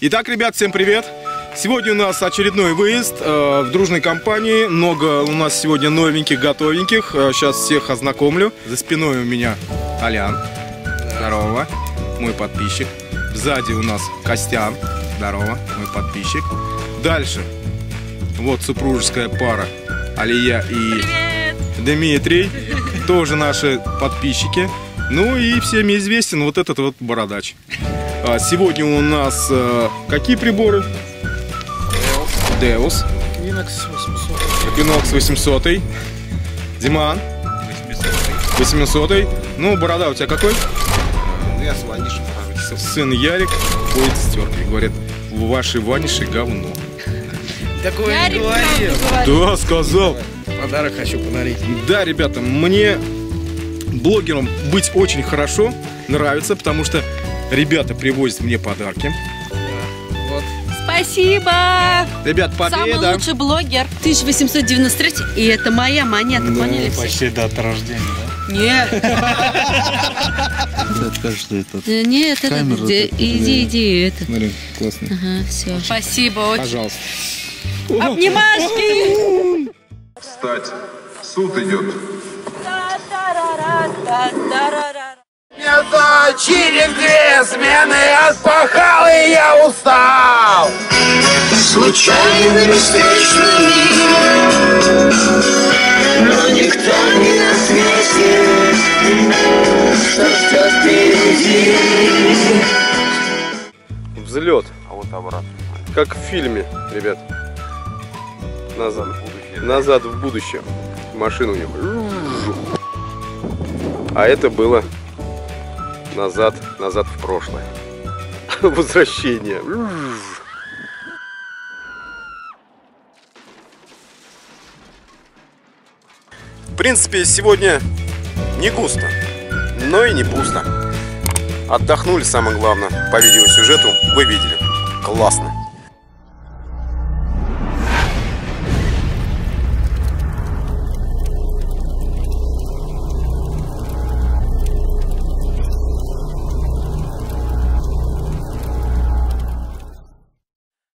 Итак, ребят, всем привет! Сегодня у нас очередной выезд в дружной компании. Много у нас сегодня новеньких, готовеньких. Сейчас всех ознакомлю. За спиной у меня Алян. Здорово, мой подписчик. Сзади у нас Костян. Здорово, мой подписчик. Дальше. Вот супружеская пара. Алия и привет! Дмитрий. Тоже наши подписчики. Ну и всеми известен вот этот вот бородач. Сегодня у нас какие приборы? Деус. Эквинокс 800. Диман. 800. Ну, борода у тебя какой? Я с Ванишем. Сын Ярик ходит с теркой. Говорит, ваши Ваниши говно. Такое не говорил. Да, сказал. Подарок хочу подарить. Да, ребята, мне блогерам быть очень хорошо, нравится, потому что ребята привозят мне подарки. Спасибо! Ребят, победа! Самый лучший блогер 1893, и это моя монета, ну, поняли все? Почти дата рождения, да? Нет! Это кажется, это... Нет, это... Иди, это... Смотри, классно. Ага, все. Спасибо. Пожалуйста. Обнимашки! Встать! Суд идет! Это через 2 смены отпахал, и я устал. Случайными встречными, но никто не на свете, что все впереди. Взлет, а вот обратно. Как в фильме, ребят. Назад в будущее. Машину у него. А это было... Назад в прошлое. Возвращение. В принципе, сегодня не густо, но и не пусто. Отдохнули, самое главное, по видеосюжету вы видели. Классно.